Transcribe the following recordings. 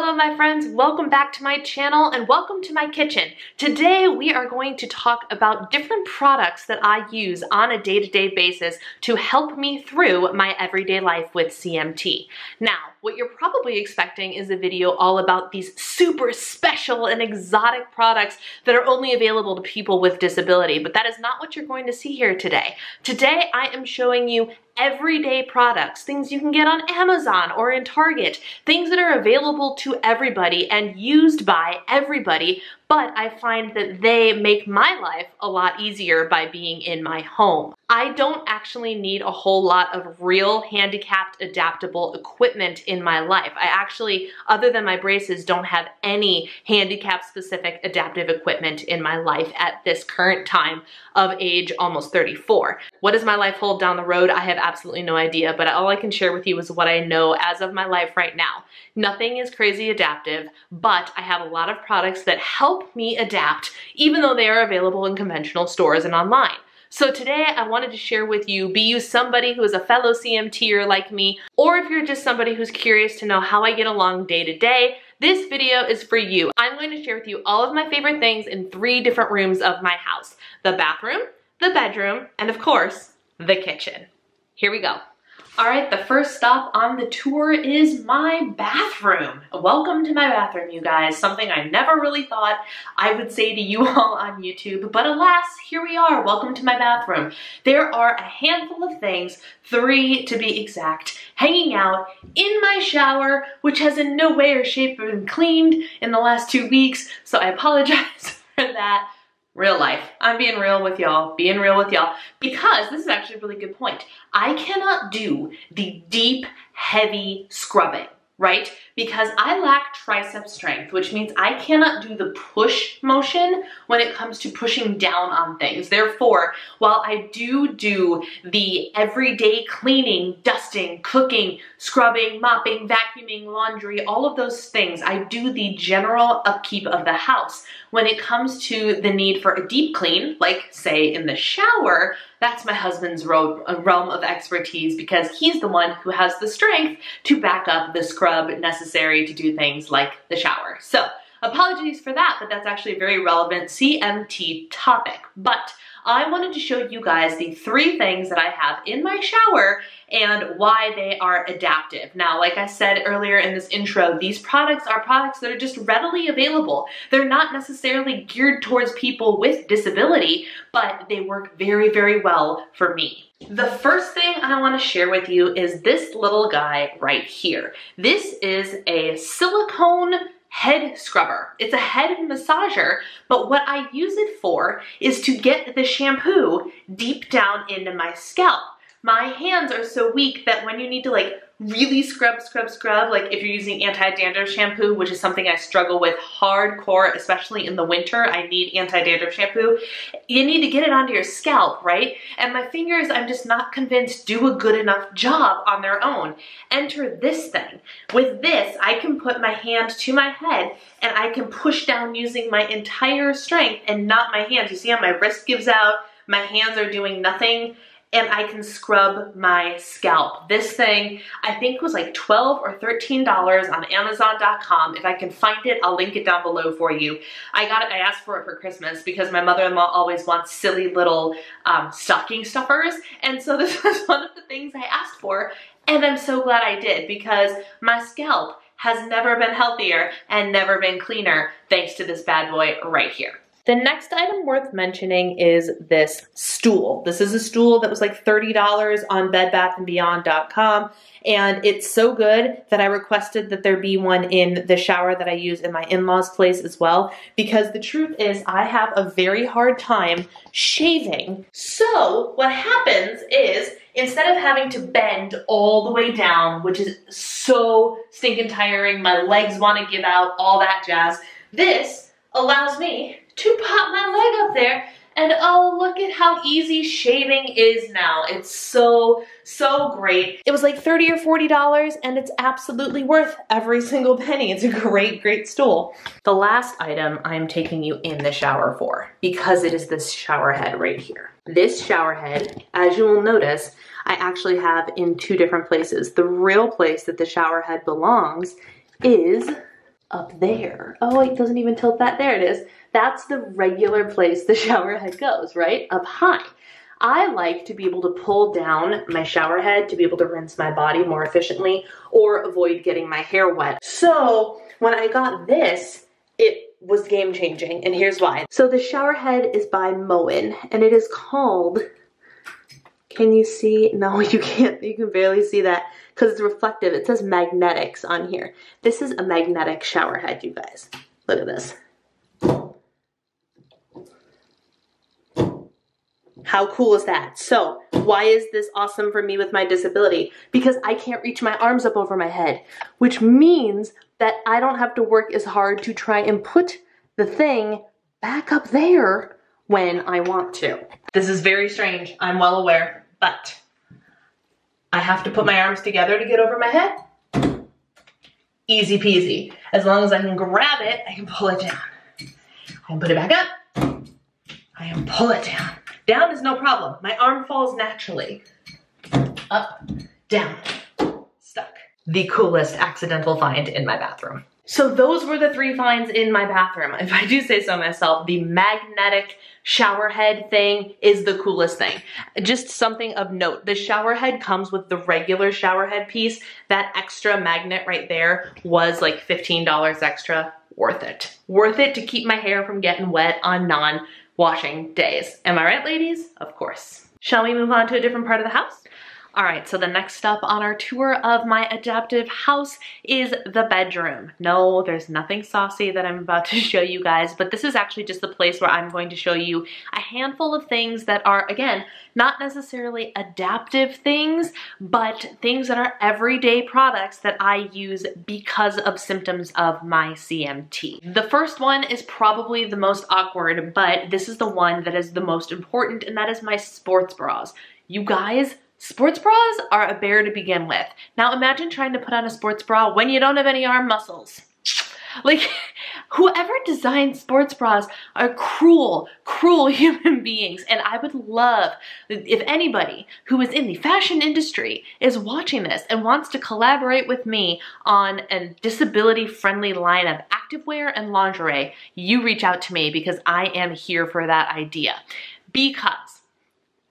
Hello my friends, welcome back to my channel and welcome to my kitchen. Today we are going to talk about different products that I use on a day-to-day basis to help me through my everyday life with CMT. Now, what you're probably expecting is a video all about these super special and exotic products that are only available to people with disability, but that is not what you're going to see here today. Today I am showing you everyday products, things you can get on Amazon or in Target, things that are available to everybody and used by everybody, but I find that they make my life a lot easier by being in my home. I don't actually need a whole lot of real handicapped adaptable equipment in my life. I actually, other than my braces, don't have any handicap specific adaptive equipment in my life at this current time of age, almost 34. What does my life hold down the road? I have absolutely no idea, but all I can share with you is what I know as of my life right now. Nothing is crazy adaptive, but I have a lot of products that help me adapt, even though they are available in conventional stores and online. So today I wanted to share with you, be you somebody who is a fellow CMTer like me, or if you're just somebody who's curious to know how I get along day to day, this video is for you. I'm going to share with you all of my favorite things in three different rooms of my house: the bathroom, the bedroom, and of course, the kitchen. Here we go. All right, the first stop on the tour is my bathroom. Welcome to my bathroom, you guys. Something I never really thought I would say to you all on YouTube, but alas, here we are. Welcome to my bathroom. There are a handful of things, three to be exact, hanging out in my shower, which has in no way or shape been cleaned in the last 2 weeks, so I apologize for that. Real life. I'm being real with y'all, because this is actually a really good point. I cannot do the deep, heavy scrubbing, right? Because I lack tricep strength, which means I cannot do the push motion when it comes to pushing down on things. Therefore, while I do the everyday cleaning, dusting, cooking, scrubbing, mopping, vacuuming, laundry, all of those things, I do the general upkeep of the house. When it comes to the need for a deep clean, like say in the shower, that's my husband's realm of expertise because he's the one who has the strength to back up the scrub necessary to do things like the shower. So apologies for that, but that's actually a very relevant CMT topic. But I wanted to show you guys the three things that I have in my shower and why they are adaptive. Now, like I said earlier in this intro, these products are products that are just readily available. They're not necessarily geared towards people with disability, but they work very, very well for me. The first thing I want to share with you is this little guy right here. This is a silicone head scrubber. It's a head massager, but what I use it for is to get the shampoo deep down into my scalp. My hands are so weak that when you need to like really scrub, like if you're using anti-dandruff shampoo, which is something I struggle with hardcore, especially in the winter, I need anti-dandruff shampoo. You need to get it onto your scalp, right? And my fingers, I'm just not convinced, do a good enough job on their own. Enter this thing. With this, I can put my hand to my head and I can push down using my entire strength and not my hands. You see how my wrist gives out, my hands are doing nothing, and I can scrub my scalp. This thing, I think, was like $12 or $13 on Amazon.com. If I can find it, I'll link it down below for you. I got it, I asked for it for Christmas because my mother-in-law always wants silly little stocking stuffers. And so this was one of the things I asked for. And I'm so glad I did because my scalp has never been healthier and never been cleaner thanks to this bad boy right here. The next item worth mentioning is this stool. This is a stool that was like $30 on bedbathandbeyond.com, and it's so good that I requested that there be one in the shower that I use in my in-laws' place as well, because the truth is I have a very hard time shaving. So what happens is, instead of having to bend all the way down, which is so stinking tiring, my legs want to give out, all that jazz, this allows me to pop my leg up there, and oh, look at how easy shaving is now. It's so, so great. It was like $30 or $40, and it's absolutely worth every single penny. It's a great, great stool. The last item I'm taking you in the shower for, because it is this shower head right here. This shower head, as you will notice, I actually have in two different places. The real place that the shower head belongs is up there. Oh, it doesn't even tilt that. There it is. That's the regular place the shower head goes, right? Up high. I like to be able to pull down my shower head to be able to rinse my body more efficiently or avoid getting my hair wet. So when I got this, it was game changing, and here's why. So the shower head is by Moen, and it is called, can you see? No, you can't, you can barely see that because it's reflective. It says magnetics on here. This is a magnetic shower head, you guys. Look at this. How cool is that? So why is this awesome for me with my disability? Because I can't reach my arms up over my head, which means that I don't have to work as hard to try and put the thing back up there when I want to. This is very strange, I'm well aware, but I have to put my arms together to get over my head. Easy peasy. As long as I can grab it, I can pull it down. I can put it back up. I can pull it down. Down is no problem. My arm falls naturally. Up, down, stuck. The coolest accidental find in my bathroom. So those were the three finds in my bathroom. If I do say so myself, the magnetic shower head thing is the coolest thing. Just something of note, the shower head comes with the regular shower head piece. That extra magnet right there was like $15 extra. Worth it. Worth it to keep my hair from getting wet on non-washing days. Am I right, ladies? Of course. Shall we move on to a different part of the house? All right, so the next stop on our tour of my adaptive house is the bedroom. No, there's nothing saucy that I'm about to show you guys, but this is actually just the place where I'm going to show you a handful of things that are, again, not necessarily adaptive things, but things that are everyday products that I use because of symptoms of my CMT. The first one is probably the most awkward, but this is the one that is the most important, and that is my sports bras. You guys, sports bras are a bear to begin with. Now imagine trying to put on a sports bra when you don't have any arm muscles. Like, whoever designed sports bras are cruel, cruel human beings. And I would love if anybody who is in the fashion industry is watching this and wants to collaborate with me on a disability-friendly line of activewear and lingerie, you reach out to me because I am here for that idea. Because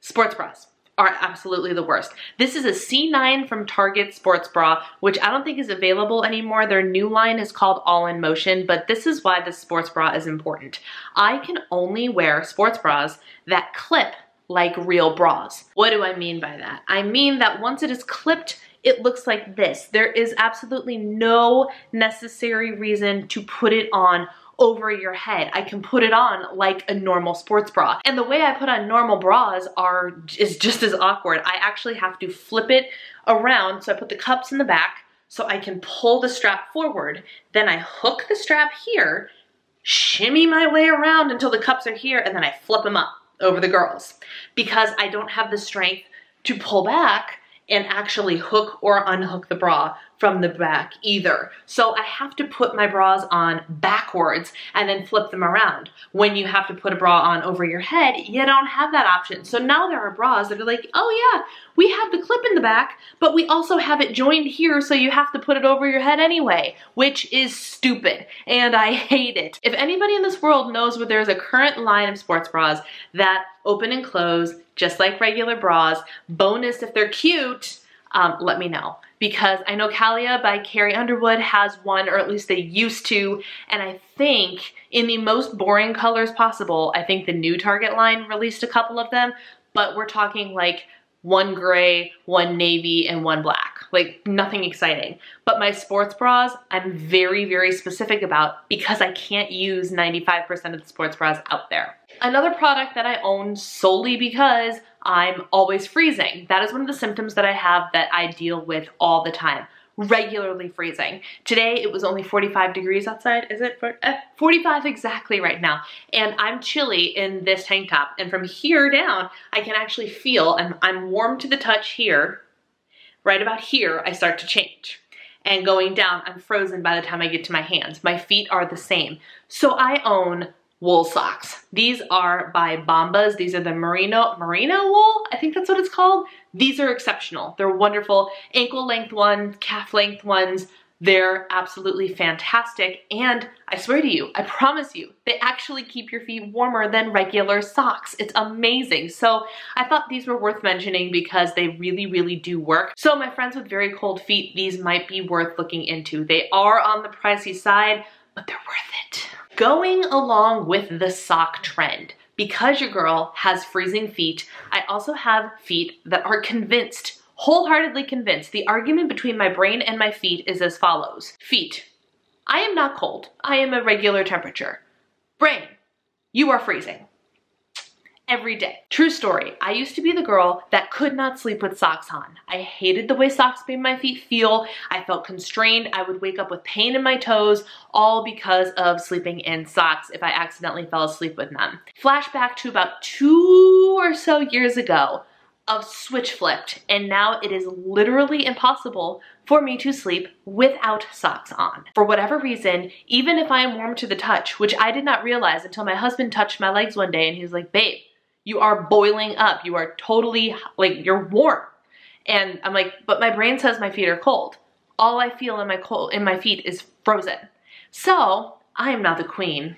sports bras are absolutely the worst. This is a C9 from Target sports bra, which I don't think is available anymore. Their new line is called All In Motion, but this is why this sports bra is important. I can only wear sports bras that clip like real bras. What do I mean by that? I mean that once it is clipped, it looks like this. There is absolutely no necessary reason to put it on over your head. I can put it on like a normal sports bra. And the way I put on normal bras is just as awkward. I actually have to flip it around. So I put the cups in the back so I can pull the strap forward. Then I hook the strap here, shimmy my way around until the cups are here, and then I flip them up over the girls because I don't have the strength to pull back and actually hook or unhook the bra from the back either. So I have to put my bras on backwards and then flip them around. When you have to put a bra on over your head, you don't have that option. So now there are bras that are like, oh yeah, we have the clip in the back, but we also have it joined here, so you have to put it over your head anyway, which is stupid, and I hate it. If anybody in this world knows where there's a current line of sports bras that open and close, just like regular bras, bonus if they're cute, let me know. Because I know Calia by Carrie Underwood has one, or at least they used to, and I think in the most boring colors possible. I think the new Target line released a couple of them, but we're talking like one gray, one navy, and one black. Like nothing exciting. But my sports bras, I'm very, very specific about because I can't use 95% of the sports bras out there. Another product that I own solely because I'm always freezing. That is one of the symptoms that I have that I deal with all the time. Regularly freezing. Today it was only 45 degrees outside. Is it 45 exactly right now? And I'm chilly in this tank top. And from here down, I can actually feel, and I'm warm to the touch here. Right about here, I start to change. And going down, I'm frozen by the time I get to my hands. My feet are the same. So I own wool socks. These are by Bombas. These are the merino wool, I think that's what it's called. These are exceptional. They're wonderful. Ankle length ones, calf length ones, They're absolutely fantastic, and I swear to you, I promise you, they actually keep your feet warmer than regular socks. It's amazing. So I thought these were worth mentioning because they really, really do work. So my friends with very cold feet, these might be worth looking into. They are on the pricey side, but they're worth it. Going along with the sock trend, because your girl has freezing feet, I also have feet that are convinced, wholeheartedly convinced. The argument between my brain and my feet is as follows. Feet, I am not cold. I am a regular temperature. Brain, you are freezing. Every day. True story, I used to be the girl that could not sleep with socks on. I hated the way socks made my feet feel. I felt constrained. I would wake up with pain in my toes, all because of sleeping in socks if I accidentally fell asleep with them. Flashback to about 2 or so years ago, of switch flipped, and now it is literally impossible for me to sleep without socks on. For whatever reason, even if I am warm to the touch, which I did not realize until my husband touched my legs one day and he was like, babe, you are boiling up. You are totally, like, you're warm. And I'm like, but my brain says my feet are cold. All I feel in my feet is frozen. So I am now the queen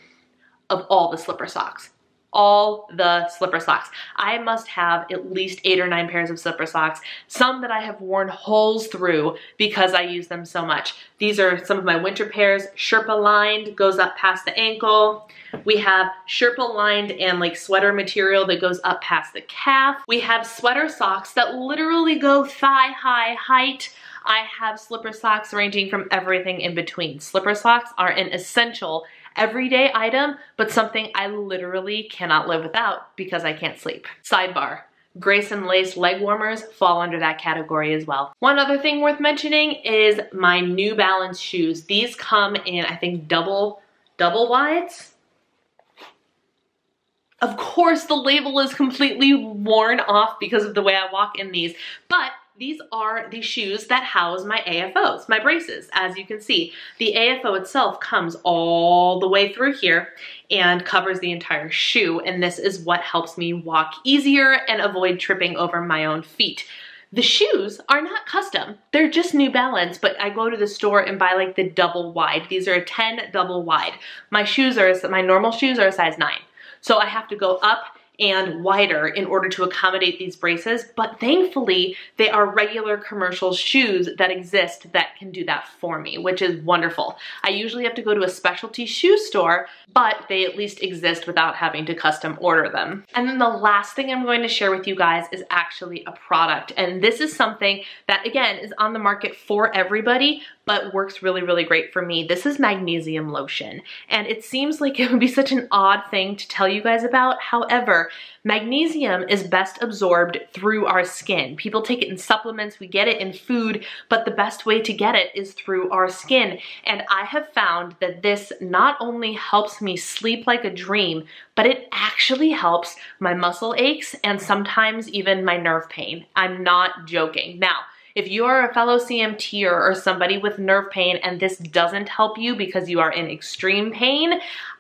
of all the slipper socks. All the slipper socks. I must have at least 8 or 9 pairs of slipper socks, some that I have worn holes through because I use them so much. These are some of my winter pairs. Sherpa lined, goes up past the ankle. We have Sherpa lined and like sweater material that goes up past the calf. We have sweater socks that literally go thigh high height. I have slipper socks ranging from everything in between. Slipper socks are an essential everyday item, but something I literally cannot live without because I can't sleep. Sidebar, Grace and Lace leg warmers fall under that category as well. One other thing worth mentioning is my New Balance shoes. These come in, I think, double wides. Of course, the label is completely worn off because of the way I walk in these, but these are the shoes that house my AFOs, my braces. As you can see, the AFO itself comes all the way through here and covers the entire shoe, and this is what helps me walk easier and avoid tripping over my own feet. The shoes are not custom. They're just New Balance, but I go to the store and buy like the double wide. These are a 10 double wide. My normal shoes are a size 9. So I have to go up and wider in order to accommodate these braces, but thankfully they are regular commercial shoes that exist that can do that for me, which is wonderful. I usually have to go to a specialty shoe store, but they at least exist without having to custom order them. And then the last thing I'm going to share with you guys is actually a product, and this is something that, again, is on the market for everybody, but works really, really great for me. This is magnesium lotion, and it seems like it would be such an odd thing to tell you guys about. However, magnesium is best absorbed through our skin. People take it in supplements, we get it in food, but the best way to get it is through our skin. And I have found that this not only helps me sleep like a dream, but it actually helps my muscle aches and sometimes even my nerve pain. I'm not joking. Now, if you are a fellow CMTer or somebody with nerve pain and this doesn't help you because you are in extreme pain,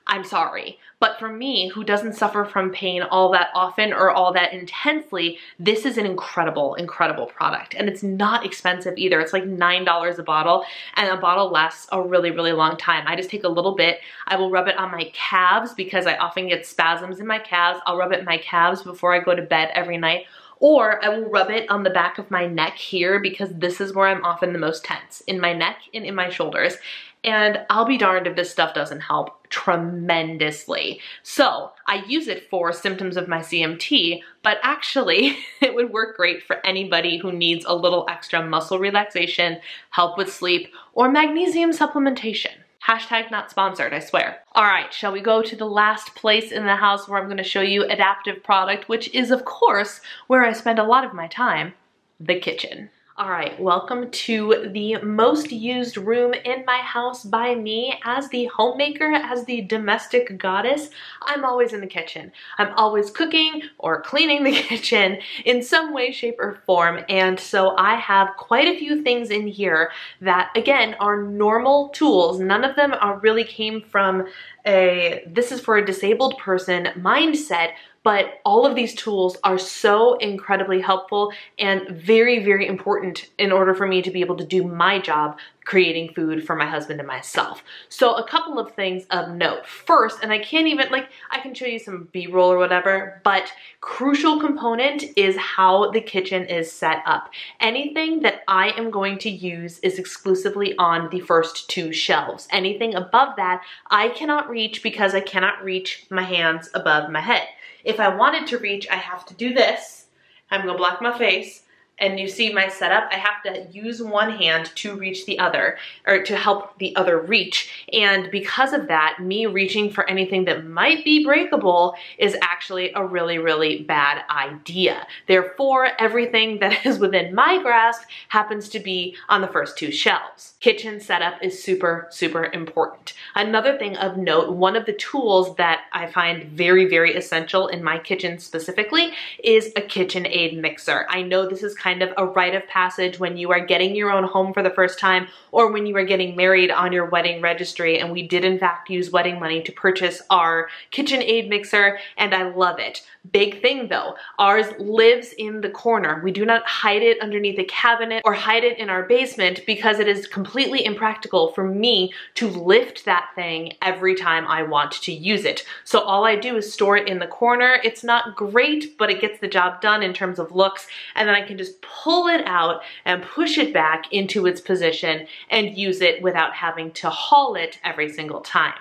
I'm sorry. But for me, who doesn't suffer from pain all that often or all that intensely, this is an incredible, incredible product. And it's not expensive either. It's like $9 a bottle, and a bottle lasts a really, really long time. I just take a little bit. I will rub it on my calves because I often get spasms in my calves. I'll rub it in my calves before I go to bed every night. Or I will rub it on the back of my neck here because this is where I'm often the most tense, in my neck and in my shoulders. And I'll be darned if this stuff doesn't help tremendously. So I use it for symptoms of my CMT, but actually it would work great for anybody who needs a little extra muscle relaxation, help with sleep, or magnesium supplementation. Hashtag not sponsored, I swear. All right, shall we go to the last place in the house where I'm going to show you adaptive product, which is, of course, where I spend a lot of my time, the kitchen. All right, welcome to the most used room in my house by me as the homemaker, as the domestic goddess. I'm always in the kitchen. I'm always cooking or cleaning the kitchen in some way, shape, or form. And so I have quite a few things in here that, again, are normal tools. None of them really came from a, this is for a disabled person mindset, but all of these tools are so incredibly helpful and very, very important in order for me to be able to do my job creating food for my husband and myself. So a couple of things of note. First, and I can't even, like, I can show you some B-roll or whatever, but crucial component is how the kitchen is set up. Anything that I am going to use is exclusively on the first two shelves. Anything above that, I cannot reach because I cannot reach my hands above my head. If I wanted to reach, I have to do this. I'm gonna block my face. And you see my setup, I have to use one hand to reach the other, or to help the other reach. And because of that, me reaching for anything that might be breakable is actually a really, really bad idea. Therefore, everything that is within my grasp happens to be on the first two shelves. Kitchen setup is super, super important. Another thing of note, one of the tools that I find very, very essential in my kitchen specifically is a KitchenAid mixer. I know this is kind of a rite of passage when you are getting your own home for the first time, or when you are getting married on your wedding registry. And we did in fact use wedding money to purchase our KitchenAid mixer, and I love it. Big thing though, ours lives in the corner. We do not hide it underneath a cabinet or hide it in our basement, because it is completely impractical for me to lift that thing every time I want to use it. So all I do is store it in the corner. It's not great, but it gets the job done in terms of looks, and then I can just pull it out and push it back into its position and use it without having to haul it every single time.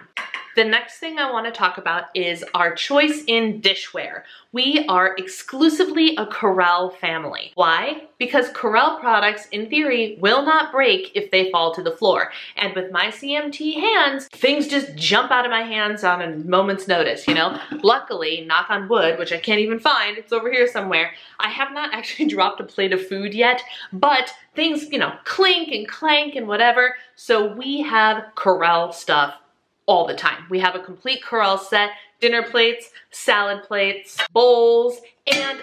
The next thing I want to talk about is our choice in dishware. We are exclusively a Corelle family. Why? Because Corelle products, in theory, will not break if they fall to the floor. And with my CMT hands, things just jump out of my hands on a moment's notice, you know? Luckily, knock on wood, which I can't even find, it's over here somewhere, I have not actually dropped a plate of food yet, but things, you know, clink and clank and whatever, so we have Corelle stuff all the time. We have a complete Corelle set, dinner plates, salad plates, bowls, and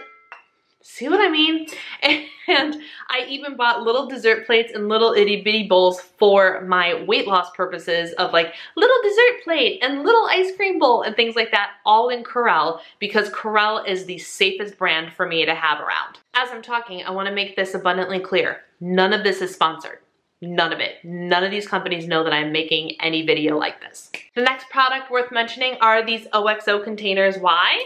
see what I mean? And I even bought little dessert plates and little itty bitty bowls for my weight loss purposes, of like little dessert plate and little ice cream bowl and things like that, all in Corelle, because Corelle is the safest brand for me to have around. As I'm talking, I wanna make this abundantly clear. None of this is sponsored. None of it. None of these companies know that I'm making any video like this. The next product worth mentioning are these OXO containers. Why?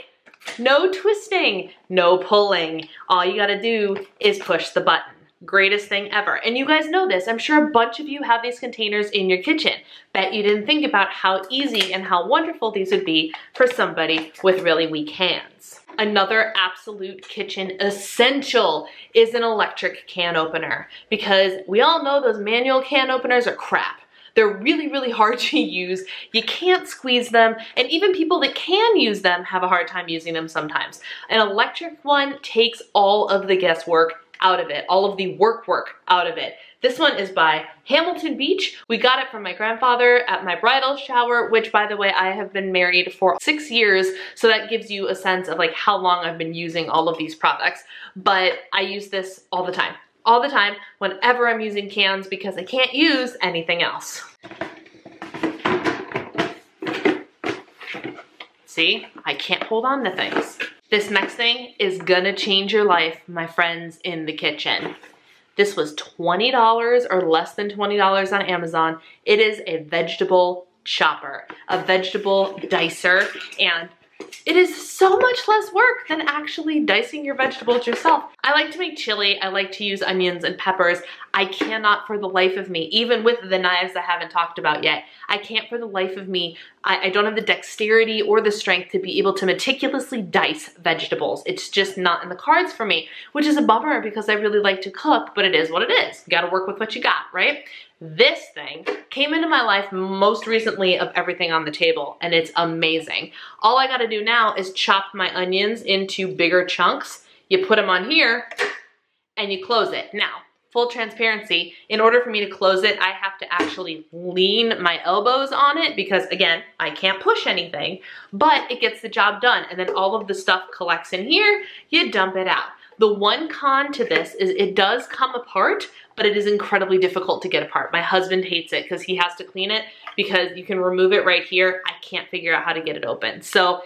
No twisting, no pulling. All you gotta do is push the button. Greatest thing ever. And you guys know this. I'm sure a bunch of you have these containers in your kitchen. Bet you didn't think about how easy and how wonderful these would be for somebody with really weak hands. Another absolute kitchen essential is an electric can opener, because we all know those manual can openers are crap. They're really, really hard to use. You can't squeeze them, and even people that can use them have a hard time using them sometimes. An electric one takes all of the guesswork out of it, all of the work out of it. This one is by Hamilton Beach. We got it from my grandfather at my bridal shower, which, by the way, I have been married for 6 years, so that gives you a sense of like how long I've been using all of these products. But I use this all the time. All the time, whenever I'm using cans, because I can't use anything else. See, I can't hold on to things. This next thing is gonna change your life, my friends in the kitchen. This was $20 or less than $20 on Amazon. It is a vegetable chopper, a vegetable dicer, and it is so much less work than actually dicing your vegetables yourself. I like to make chili. I like to use onions and peppers. I cannot for the life of me, even with the knives I haven't talked about yet, I can't for the life of me, I don't have the dexterity or the strength to be able to meticulously dice vegetables. It's just not in the cards for me, which is a bummer because I really like to cook, but it is what it is. You gotta work with what you got, right? This thing came into my life most recently of everything on the table, and it's amazing. All I gotta do now is chop my onions into bigger chunks. You put them on here and you close it. Now, full transparency, in order for me to close it, I have to actually lean my elbows on it because, again, I can't push anything, but it gets the job done. And then all of the stuff collects in here, you dump it out. The one con to this is it does come apart, but it is incredibly difficult to get apart. My husband hates it because he has to clean it, because you can remove it right here. I can't figure out how to get it open. So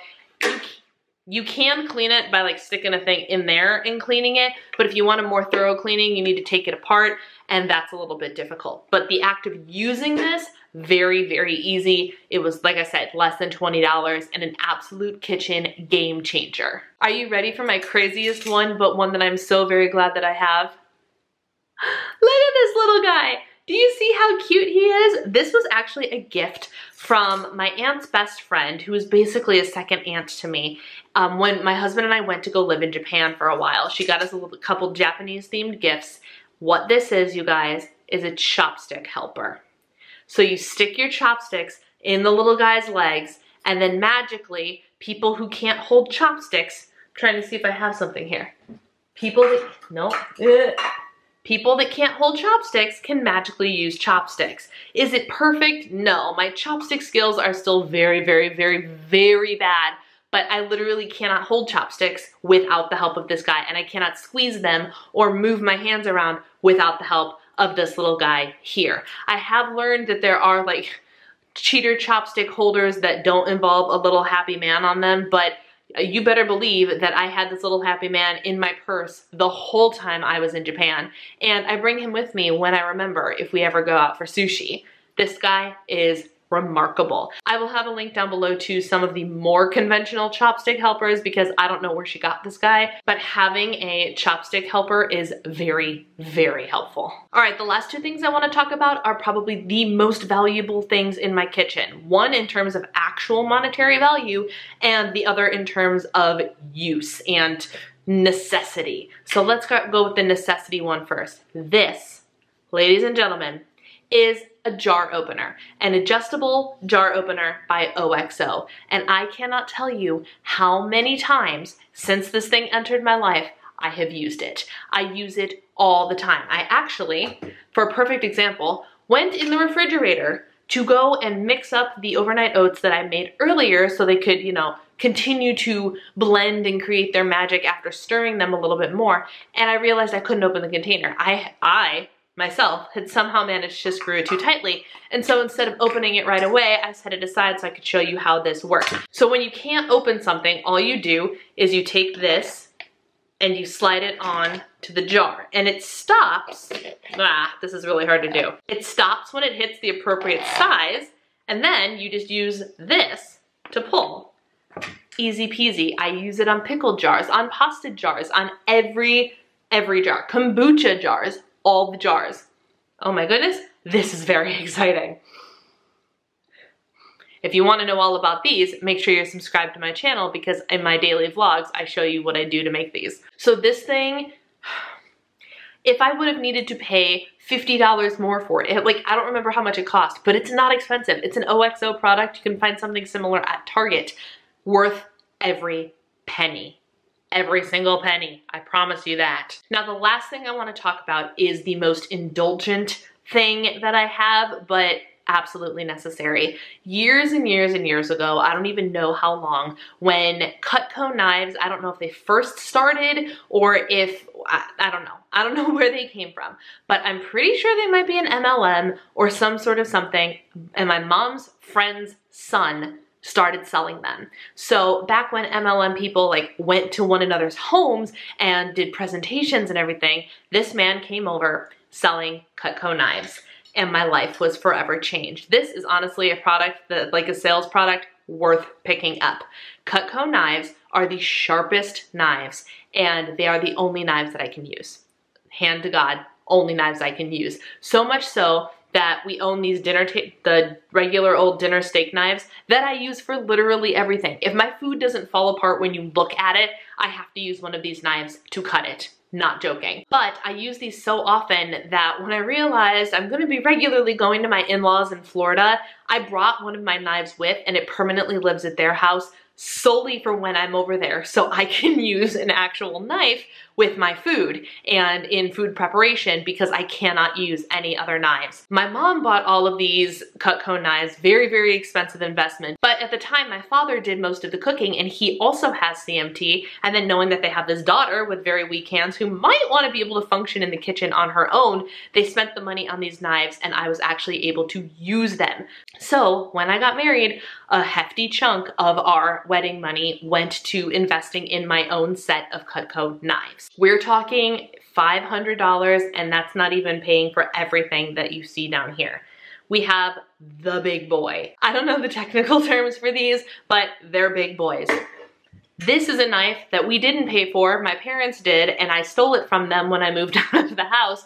You can clean it by like sticking a thing in there and cleaning it, but if you want a more thorough cleaning, you need to take it apart, and that's a little bit difficult. But the act of using this, very, very easy. It was, like I said, less than $20 and an absolute kitchen game changer. Are you ready for my craziest one, but one that I'm so very glad that I have? Look at this little guy. Do you see how cute he is? This was actually a gift from my aunt's best friend, who was basically a second aunt to me. When my husband and I went to go live in Japan for a while, she got us a couple Japanese themed gifts. What this is, you guys, is a chopstick helper. So you stick your chopsticks in the little guy's legs, and then magically, people who can't hold chopsticks, I'm trying to see if I have something here. People that can't hold chopsticks can magically use chopsticks. Is it perfect? No, my chopstick skills are still very, very, very, very bad, but I literally cannot hold chopsticks without the help of this guy, and I cannot squeeze them or move my hands around without the help of this little guy here. I have learned that there are like cheater chopstick holders that don't involve a little happy man on them, but you better believe that I had this little happy man in my purse the whole time I was in Japan, and I bring him with me when I remember if we ever go out for sushi. This guy is remarkable. I will have a link down below to some of the more conventional chopstick helpers because I don't know where she got this guy, but having a chopstick helper is very, very helpful. All right, the last two things I want to talk about are probably the most valuable things in my kitchen. One in terms of actual monetary value, and the other in terms of use and necessity. So let's go with the necessity one first. This, ladies and gentlemen, is a jar opener, an adjustable jar opener by OXO. And I cannot tell you how many times since this thing entered my life, I have used it. I use it all the time. I actually, for a perfect example, went in the refrigerator to go and mix up the overnight oats that I made earlier so they could, you know, continue to blend and create their magic after stirring them a little bit more. And I realized I couldn't open the container. I myself had somehow managed to screw it too tightly. And so instead of opening it right away, I set it aside so I could show you how this works. So when you can't open something, all you do is you take this and you slide it on to the jar, and it stops. This is really hard to do. It stops when it hits the appropriate size, and then you just use this to pull. Easy peasy. I use it on pickle jars, on pasta jars, on every jar, kombucha jars, all the jars. Oh my goodness, this is very exciting. If you want to know all about these, make sure you're subscribed to my channel because in my daily vlogs, I show you what I do to make these. So this thing, if I would have needed to pay $50 more for it, like I don't remember how much it cost, but it's not expensive. It's an OXO product. You can find something similar at Target. Worth every penny. Every single penny, I promise you that. Now, the last thing I want to talk about is the most indulgent thing that I have, but absolutely necessary. Years and years and years ago, I don't even know how long, when Cutco knives, I don't know if they first started or if, I don't know. I don't know where they came from, but I'm pretty sure they might be an MLM or some sort of something, and my mom's friend's son started selling them. So back when MLM people like went to one another's homes and did presentations and everything, this man came over selling Cutco knives, and my life was forever changed. This is honestly a product that, like a sales product, worth picking up. Cutco knives are the sharpest knives, and they are the only knives that I can use. Hand to God, only knives I can use. So much so that we own these the regular old dinner steak knives that I use for literally everything. If my food doesn't fall apart when you look at it, I have to use one of these knives to cut it. Not joking. But I use these so often that when I realized I'm gonna be regularly going to my in-laws in Florida, I brought one of my knives with, and it permanently lives at their house solely for when I'm over there, so I can use an actual knife with my food and in food preparation because I cannot use any other knives. My mom bought all of these Cutco knives, very, very expensive investment. But at the time, my father did most of the cooking and he also has CMT. And then knowing that they have this daughter with very weak hands who might want to be able to function in the kitchen on her own, they spent the money on these knives and I was actually able to use them. So when I got married, a hefty chunk of our wedding money went to investing in my own set of Cutco knives. We're talking $500, and that's not even paying for everything that you see down here. We have the big boy. I don't know the technical terms for these, but they're big boys. This is a knife that we didn't pay for, my parents did, and I stole it from them when I moved out of the house.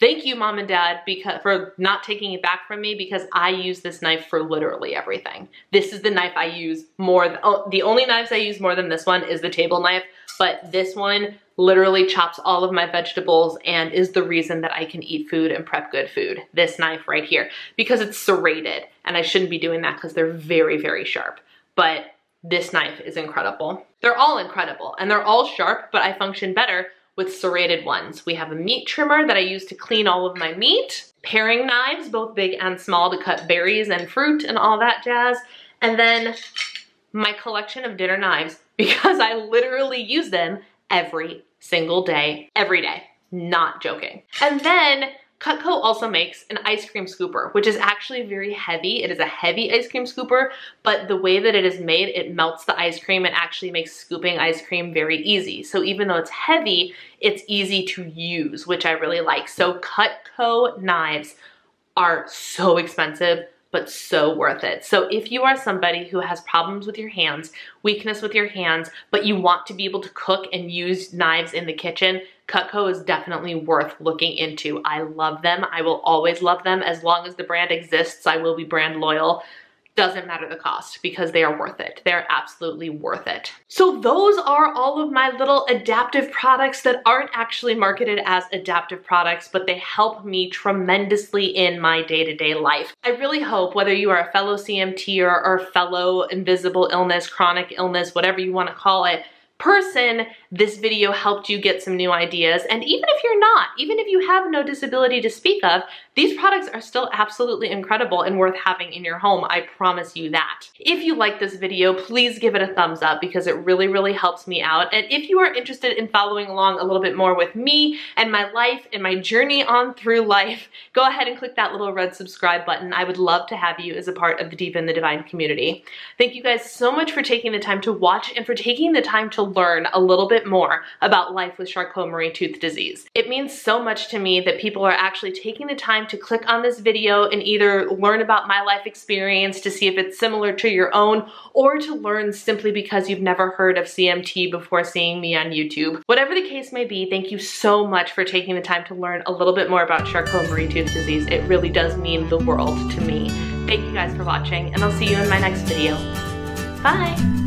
Thank you, Mom and Dad, for not taking it back from me, because I use this knife for literally everything. This is the knife I use more. The only knives I use more than this one is the table knife, but this one literally chops all of my vegetables and is the reason that I can eat food and prep good food. This knife right here, because it's serrated, and I shouldn't be doing that because they're very, very sharp, but this knife is incredible. They're all incredible and they're all sharp, but I function better with serrated ones. We have a meat trimmer that I use to clean all of my meat, paring knives, both big and small, to cut berries and fruit and all that jazz, and then my collection of dinner knives, because I literally use them every single day, not joking. And then Cutco also makes an ice cream scooper, which is actually very heavy. It is a heavy ice cream scooper, but the way that it is made, it melts the ice cream and actually makes scooping ice cream very easy. So even though it's heavy, it's easy to use, which I really like. So Cutco knives are so expensive, but so worth it. So if you are somebody who has problems with your hands, weakness with your hands, but you want to be able to cook and use knives in the kitchen, Cutco is definitely worth looking into. I love them. I will always love them. As long as the brand exists, I will be brand loyal. Doesn't matter the cost, because they are worth it. They're absolutely worth it. So those are all of my little adaptive products that aren't actually marketed as adaptive products, but they help me tremendously in my day-to-day life. I really hope, whether you are a fellow CMTer or fellow invisible illness, chronic illness, whatever you want to call it, person, this video helped you get some new ideas. And even if you're not, even if you have no disability to speak of, these products are still absolutely incredible and worth having in your home. I promise you that. If you like this video, please give it a thumbs up, because it really, really helps me out. And if you are interested in following along a little bit more with me and my life and my journey on through life, go ahead and click that little red subscribe button. I would love to have you as a part of the Deep in the Divine community. Thank you guys so much for taking the time to watch and for taking the time to learn a little bit more about life with Charcot-Marie-Tooth disease. It means so much to me that people are actually taking the time to click on this video and either learn about my life experience to see if it's similar to your own, or to learn simply because you've never heard of CMT before seeing me on YouTube. Whatever the case may be, thank you so much for taking the time to learn a little bit more about Charcot-Marie-Tooth disease. It really does mean the world to me. Thank you guys for watching, and I'll see you in my next video. Bye!